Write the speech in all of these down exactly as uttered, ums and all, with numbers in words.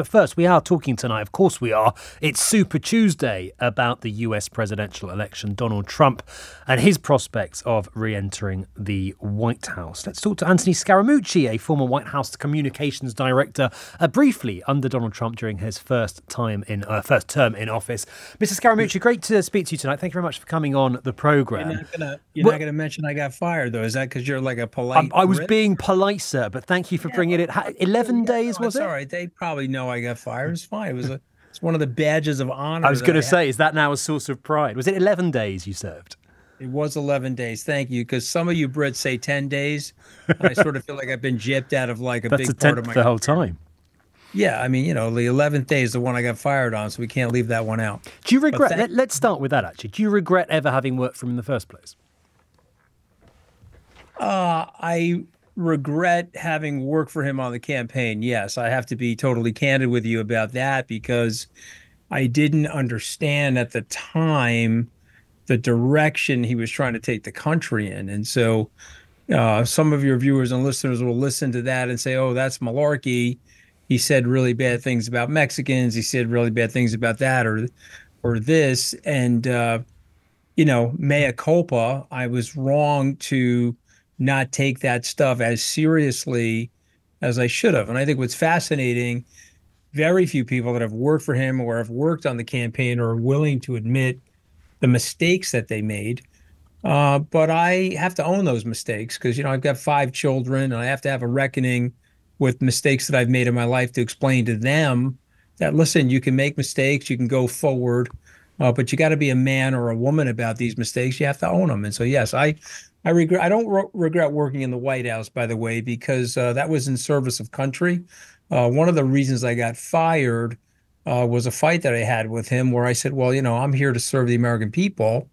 But first, we are talking tonight, of course we are, it's Super Tuesday, about the U S presidential election, Donald Trump and his prospects of re-entering the White House. Let's talk to Anthony Scaramucci, a former White House communications director, uh, briefly under Donald Trump during his first time in uh, first term in office. Mister Scaramucci, great to speak to you tonight. Thank you very much for coming on the programme. You're not going to mention I got fired, though. Is that because you're like a polite... I'm, I was rip? being polite, sir, but thank you for yeah, bringing it... eleven days, no, was it? All right. They probably know I got fired. It was fine. It was a, it's one of the badges of honor. I was going to say, is that now a source of pride? Was it eleven days you served? It was eleven days. Thank you. Because some of you Brits say ten days. I sort of feel like I've been gypped out of like a That's big a part of my the whole time. Yeah, I mean, you know, the eleventh day is the one I got fired on, so we can't leave that one out. Do you regret... Let, let's start with that, actually. Do you regret ever having worked for him in the first place? Uh, I regret having worked for him on the campaign, yes. I have to be totally candid with you about that, because I didn't understand at the time the direction he was trying to take the country in. And so uh, some of your viewers and listeners will listen to that and say, oh, that's malarkey. He said really bad things about Mexicans. He said really bad things about that or or this. And, uh, you know, mea culpa, I was wrong to not take that stuff as seriously as I should have. And I think what's fascinating, very few people that have worked for him or have worked on the campaign are willing to admit the mistakes that they made. Uh, but I have to own those mistakes because, you know, I've got five children and I have to have a reckoning with mistakes that I've made in my life to explain to them that, listen, you can make mistakes, you can go forward, uh, but you got to be a man or a woman about these mistakes. You have to own them. And so, yes, I, I regret. I don't re regret working in the White House, by the way, because uh, that was in service of country. Uh, one of the reasons I got fired uh, was a fight that I had with him, where I said, "Well, you know, I'm here to serve the American people,"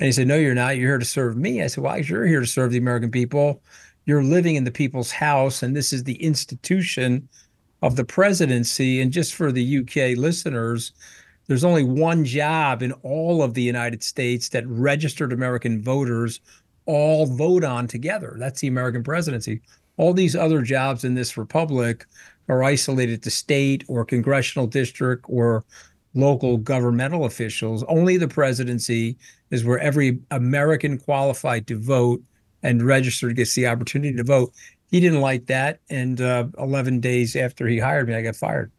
and he said, "No, you're not. You're here to serve me." I said, "Well, you're here to serve the American people. You're living in the people's house, and this is the institution of the presidency." And just for the U K listeners, there's only one job in all of the United States that registered American voters all vote on together. That's the American presidency. All these other jobs in this republic are isolated to state or congressional district or local governmental officials. Only the presidency is where every American qualified to vote and registered gets the opportunity to vote. He didn't like that, and uh, eleven days after he hired me, I got fired.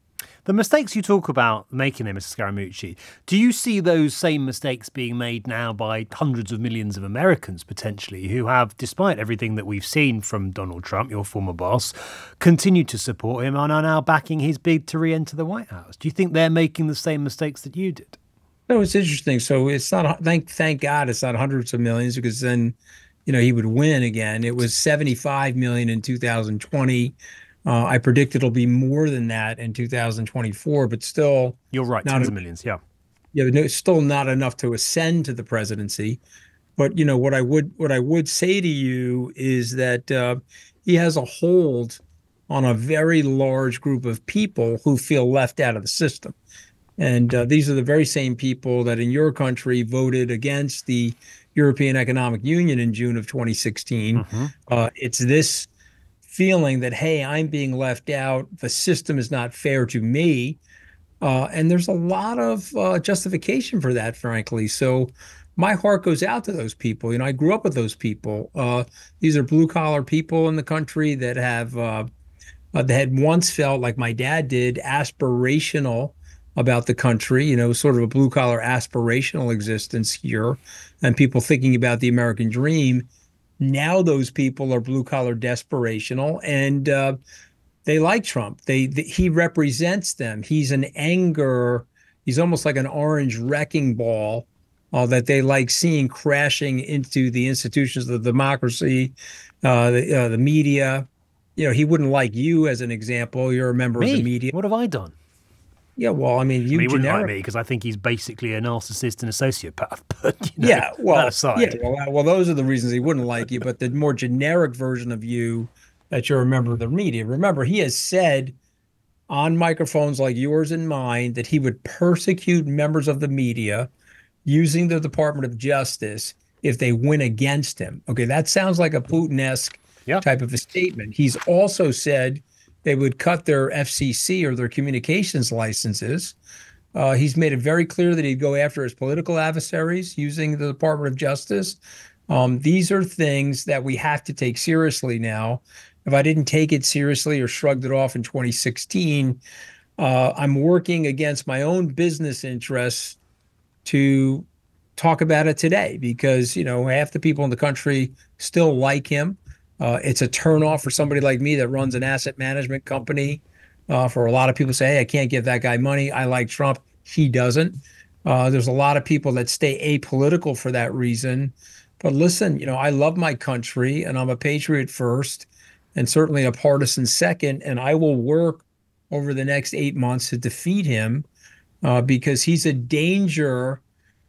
The mistakes you talk about making there, Mister Scaramucci, do you see those same mistakes being made now by hundreds of millions of Americans, potentially, who have, despite everything that we've seen from Donald Trump, your former boss, continued to support him and are now backing his bid to re-enter the White House? Do you think they're making the same mistakes that you did? No, it's interesting. So it's not, thank, thank God it's not hundreds of millions, because then, you know, he would win again. It was seventy-five million in two thousand twenty. Uh, I predict it'll be more than that in two thousand twenty-four, but still... You're right, tens of millions, yeah. Yeah, but still not enough to ascend to the presidency. But, you know, what I would what I would say to you is that uh, he has a hold on a very large group of people who feel left out of the system. And uh, these are the very same people that in your country voted against the European Economic Union in June of twenty sixteen. Mm-hmm. uh, it's this... feeling that, hey, I'm being left out, the system is not fair to me. Uh, and there's a lot of uh, justification for that, frankly. So my heart goes out to those people. You know, I grew up with those people. Uh, these are blue collar people in the country that have, uh, uh, that had once felt like my dad did, aspirational about the country, you know, sort of a blue collar aspirational existence here, and people thinking about the American dream. Now those people are blue-collar desperational, and uh, they like Trump. They, they He represents them. He's an anger. He's almost like an orange wrecking ball uh, that they like seeing crashing into the institutions of the democracy, uh, the, uh, the media. You know, he wouldn't like you, as an example. You're a member Me? of the media. What have I done? Yeah, well, I mean, you I mean, he wouldn't like me because I think he's basically a narcissist and a sociopath. But, you know, yeah, well, that aside. Yeah, well, well, those are the reasons he wouldn't like you. But the more generic version of you that you're a member of the media. Remember, he has said on microphones like yours and mine that he would persecute members of the media using the Department of Justice if they went against him. Okay, that sounds like a Putin-esque yeah. type of a statement. He's also said they would cut their F C C or their communications licenses. Uh, he's made it very clear that he'd go after his political adversaries using the Department of Justice. Um, these are things that we have to take seriously now. If I didn't take it seriously or shrugged it off in twenty sixteen, uh, I'm working against my own business interests to talk about it today because, you know, half the people in the country still like him. Uh, it's a turnoff for somebody like me that runs an asset management company. Uh, for a lot of people say, hey, I can't give that guy money. I like Trump. He doesn't. Uh, there's a lot of people that stay apolitical for that reason. But listen, you know, I love my country and I'm a patriot first and certainly a partisan second. And I will work over the next eight months to defeat him uh, because he's a danger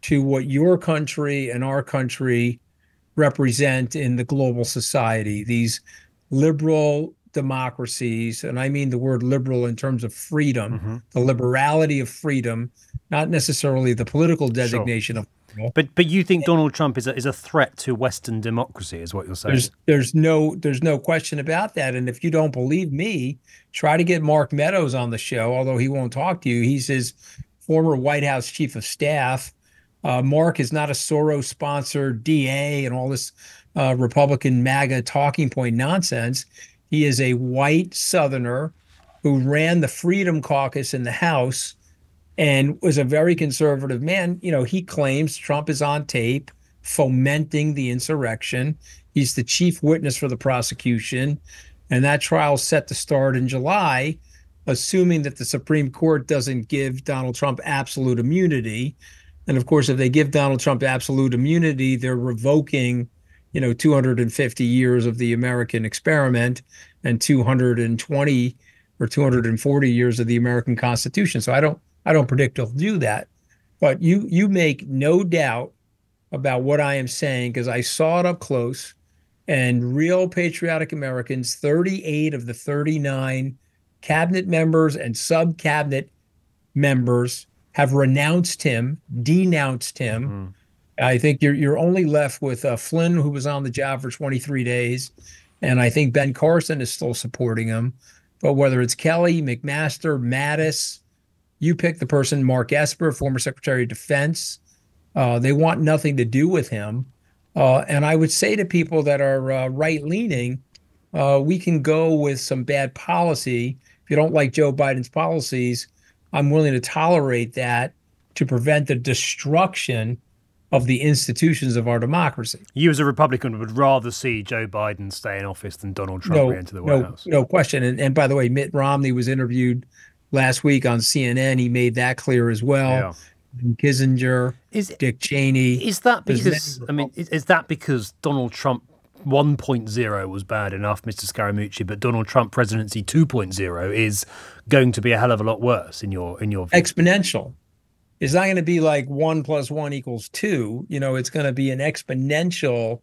to what your country and our country represent in the global society, these liberal democracies, and I mean the word liberal in terms of freedom, mm-hmm. the liberality of freedom, not necessarily the political designation sure. of liberal. But but you think and, Donald Trump is a, is a threat to Western democracy, is what you're saying? There's, there's no there's no question about that. And if you don't believe me, try to get Mark Meadows on the show, although he won't talk to you. He's his former White House chief of staff. Uh, Mark is not a Soros-sponsored D A and all this uh, Republican MAGA talking point nonsense. He is a white Southerner who ran the Freedom Caucus in the House and was a very conservative man. You know, he claims Trump is on tape fomenting the insurrection. He's the chief witness for the prosecution. And that trial is set to start in July, assuming that the Supreme Court doesn't give Donald Trump absolute immunity. And of course, if they give Donald Trump absolute immunity, they're revoking, you know, two hundred fifty years of the American experiment and two hundred twenty or two hundred forty years of the American Constitution. So I don't I don't predict he'll do that. But you you make no doubt about what I am saying, because I saw it up close. And real patriotic Americans, thirty-eight of the thirty-nine cabinet members and sub-cabinet members have renounced him, denounced him. Mm-hmm. I think you're you're only left with uh, Flynn, who was on the job for twenty-three days, and I think Ben Carson is still supporting him. But whether it's Kelly, McMaster, Mattis, you pick the person, Mark Esper, former Secretary of Defense, uh, they want nothing to do with him. Uh, and I would say to people that are uh, right-leaning, uh, we can go with some bad policy. If you don't like Joe Biden's policies, I'm willing to tolerate that to prevent the destruction of the institutions of our democracy. You as a Republican would rather see Joe Biden stay in office than Donald Trump no, re-enter the White no, House. No question. And, and by the way, Mitt Romney was interviewed last week on C N N. He made that clear as well. Yeah. Kissinger, is, Dick Cheney. Is that because, I mean, is, is that because Donald Trump one point oh was bad enough, Mister Scaramucci, but Donald Trump presidency two point oh is going to be a hell of a lot worse in your in your view? Exponential. It's not going to be like one plus one equals two. You know, it's going to be an exponential.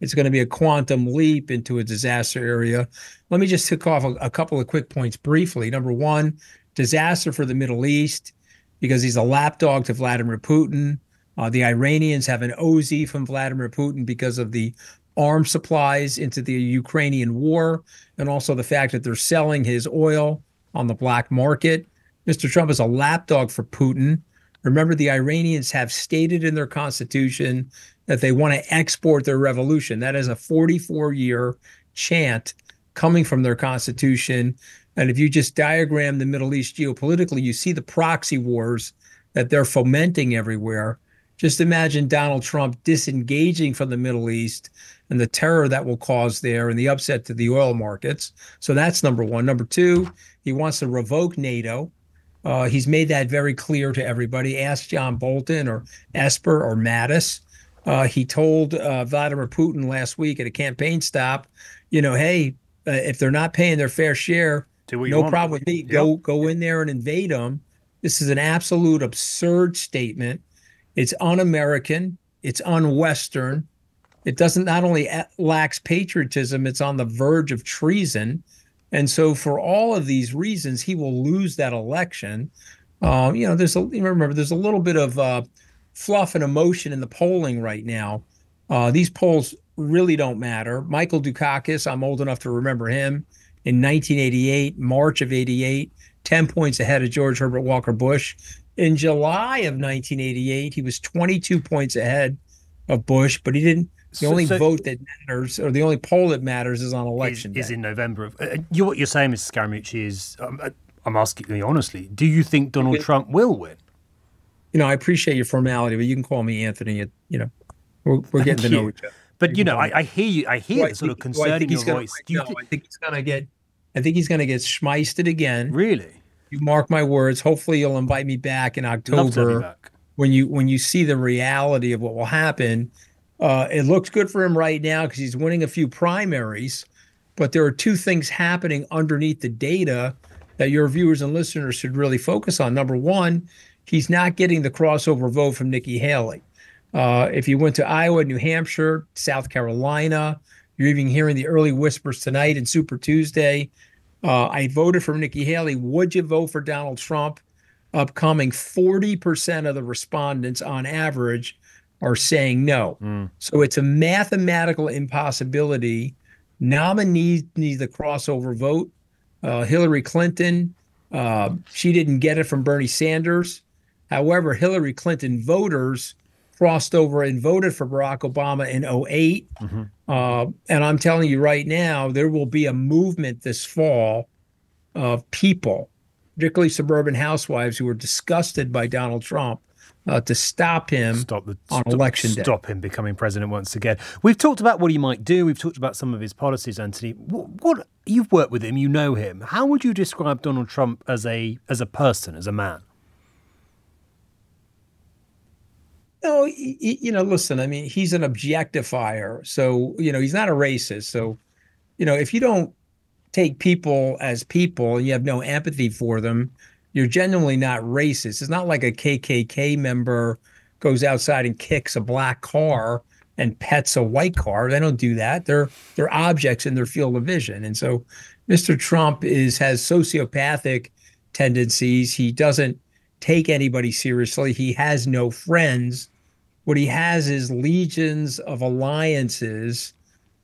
It's going to be a quantum leap into a disaster area. Let me just tick off a, a couple of quick points briefly. Number one, disaster for the Middle East because he's a lapdog to Vladimir Putin. Uh, the Iranians have an O Z from Vladimir Putin because of the arms supplies into the Ukrainian war and also the fact that they're selling his oil on the black market. Mister Trump is a lapdog for Putin. Remember, the Iranians have stated in their constitution that they want to export their revolution. That is a forty-four year chant coming from their constitution. And if you just diagram the Middle East geopolitically, you see the proxy wars that they're fomenting everywhere. Just imagine Donald Trump disengaging from the Middle East and the terror that will cause there and the upset to the oil markets. So that's number one. Number two, he wants to revoke NATO. Uh, he's made that very clear to everybody. Ask John Bolton or Esper or Mattis. Uh, he told uh, Vladimir Putin last week at a campaign stop, you know, hey, uh, if they're not paying their fair share, no problem with me. Yep. Go go in there and invade them. This is an absolute absurd statement. It's un-American. It's un-Western. It doesn't not only lacks patriotism, it's on the verge of treason. And so for all of these reasons, he will lose that election. Um, you know, there's a, remember, there's a little bit of uh, fluff and emotion in the polling right now. Uh, these polls really don't matter. Michael Dukakis, I'm old enough to remember him. in nineteen eighty-eight, March of eighty-eight, ten points ahead of George Herbert Walker Bush. In July of nineteen eighty-eight, he was twenty-two points ahead of Bush, but he didn't. The only so, so, vote that matters, or the only poll that matters, is on election is, day. Is in November. Of, uh, you, what you're saying, Mister Scaramucci, is um, I'm asking you honestly, do you think Donald it, Trump will win? You know, I appreciate your formality, but you can call me Anthony. At, you know, we're, we're getting Thank to know you. Each other. But you, you know, I, I hear you. I hear well, the sort of concern well, in your voice. Do you no, think, I think he's going to get. I think he's going to get schmeisted again. Really? You mark my words. Hopefully, you'll invite me back in October back. when you when you see the reality of what will happen. Uh, it looks good for him right now because he's winning a few primaries, but there are two things happening underneath the data that your viewers and listeners should really focus on. Number one, he's not getting the crossover vote from Nikki Haley. Uh, if you went to Iowa, New Hampshire, South Carolina, you're even hearing the early whispers tonight in Super Tuesday. Uh, I voted for Nikki Haley. Would you vote for Donald Trump? Upcoming forty percent of the respondents on average are saying no. Mm. So it's a mathematical impossibility. Nominees need the crossover vote. Uh, Hillary Clinton, uh, she didn't get it from Bernie Sanders. However, Hillary Clinton voters crossed over and voted for Barack Obama in oh eight. Mm-hmm. uh, and I'm telling you right now, there will be a movement this fall of people, particularly suburban housewives who are disgusted by Donald Trump, Uh, to stop him stop the, on stop, election day. Stop him becoming president once again. We've talked about what he might do. We've talked about some of his policies, Anthony. What, what you've worked with him, you know him. How would you describe Donald Trump as a as a person, as a man? No, you, you know, listen, I mean, he's an objectifier. So, you know, he's not a racist. So, you know, if you don't take people as people and you have no empathy for them, you're genuinely not racist. It's not like a K K K member goes outside and kicks a black car and pets a white car. They don't do that. They're they're objects in their field of vision. And so Mister Trump is has sociopathic tendencies. He doesn't take anybody seriously. He has no friends. What he has is legions of alliances.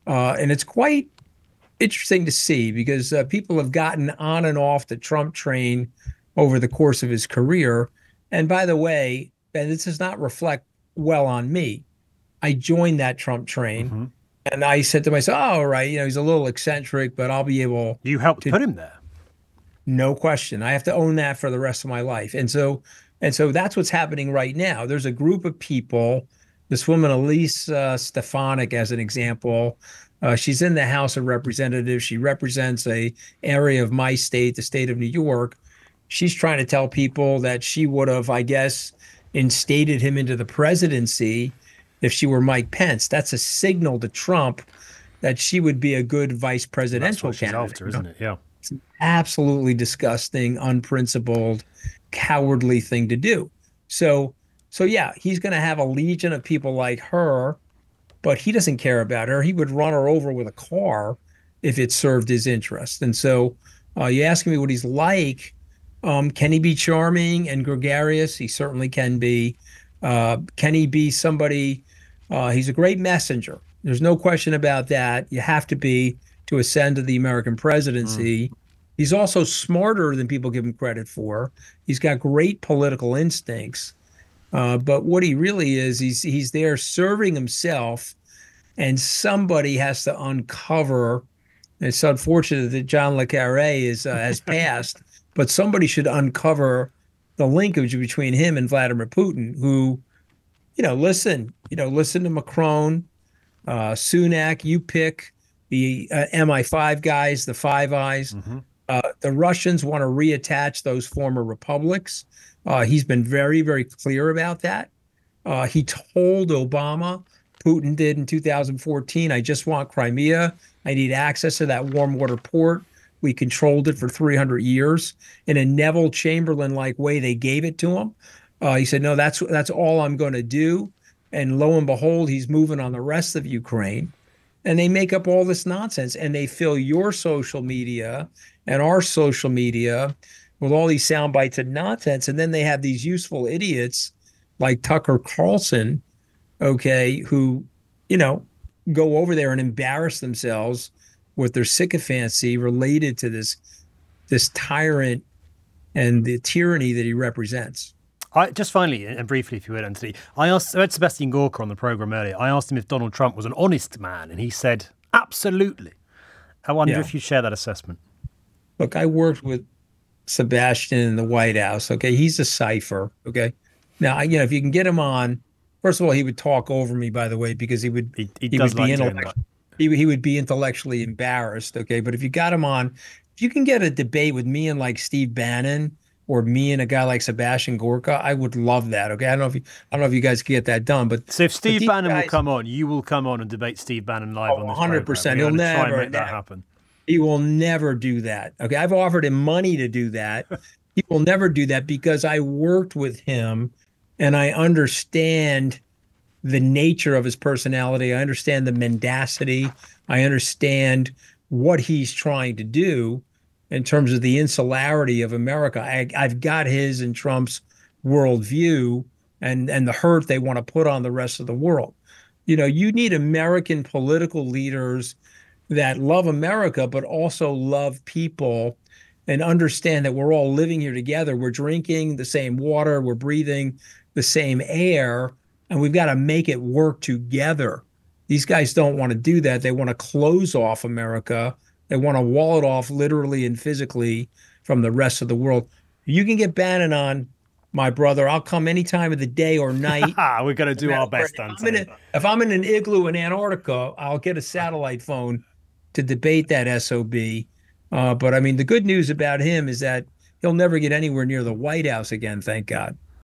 Uh, and it's quite interesting to see because uh, people have gotten on and off the Trump train over the course of his career. And by the way, and this does not reflect well on me, I joined that Trump train. Mm-hmm. And I said to myself, oh, all right, you know, he's a little eccentric, but I'll be able You helped to put him there. No question. I have to own that for the rest of my life. And so and so that's what's happening right now. There's a group of people, this woman, Elise uh, Stefanik, as an example. Uh, she's in the House of Representatives. She represents a area of my state, the state of New York. She's trying to tell people that she would have, I guess, instated him into the presidency if she were Mike Pence. That's a signal to Trump that she would be a good vice presidential That's what candidate. She's after, isn't it? Yeah. It's an absolutely disgusting, unprincipled, cowardly thing to do. So, so yeah, he's going to have a legion of people like her, but he doesn't care about her. He would run her over with a car if it served his interest. And so uh, you're asking me what he's like. Um, can he be charming and gregarious? He certainly can be. Uh, can he be somebody? Uh, he's a great messenger. There's no question about that. You have to be to ascend to the American presidency. Mm. He's also smarter than people give him credit for. He's got great political instincts. Uh, but what he really is, he's, he's there serving himself, and somebody has to uncover. It's unfortunate that John Le Carre is, uh, has passed. But somebody should uncover the linkage between him and Vladimir Putin, who, you know, listen, you know, listen to Macron, uh, Sunak, you pick the uh, M I five guys, the Five Eyes. Mm-hmm. Uh, the Russians want to reattach those former republics. Uh, he's been very, very clear about that. Uh, he told Obama, Putin did in two thousand fourteen, I just want Crimea. I need access to that warm water port. We controlled it for three hundred years. In a Neville Chamberlain-like way, they gave it to him. Uh, he said, no, that's that's all I'm going to do. And lo and behold, he's moving on the rest of Ukraine. And they make up all this nonsense. And they fill your social media and our social media with all these sound bites and nonsense. And then they have these useful idiots like Tucker Carlson, okay, who, you know, go over there and embarrass themselves with their sycophancy related to this this tyrant and the tyranny that he represents. I, just finally and briefly, if you would, Anthony, I asked I had Sebastian Gorka on the programme earlier. I asked him if Donald Trump was an honest man, and he said, absolutely. I wonder yeah. if you share that assessment. Look, I worked with Sebastian in the White House, okay? He's a cipher, okay? Now, you know, if you can get him on, first of all, he would talk over me, by the way, because he would he, he, he does would like be intellectual. He, he would be intellectually embarrassed, okay? But if you got him on, if you can get a debate with me and like Steve Bannon, or me and a guy like Sebastian Gorka, I would love that. Okay, I don't know if you, I don't know if you guys can get that done, but so if Steve Bannon guys, will come on, you will come on and debate Steve Bannon live oh, on this program. one hundred percent. He'll never try and make that happen. He will never do that. Okay, I've offered him money to do that. He will never do that because I worked with him, and I understand the nature of his personality. I understand the mendacity. I understand what he's trying to do in terms of the insularity of America. I, I've got his and Trump's worldview and, and the hurt they want to put on the rest of the world. You know, you need American political leaders that love America, but also love people and understand that we're all living here together. We're drinking the same water, we're breathing the same air, and we've got to make it work together. These guys don't want to do that. They want to close off America. They want to wall it off literally and physically from the rest of the world. You can get Bannon on, my brother. I'll come any time of the day or night. We're going to do our best. If I'm, a, if I'm in an igloo in Antarctica, I'll get a satellite phone to debate that S O B. Uh, but, I mean, the good news about him is that he'll never get anywhere near the White House again, thank God.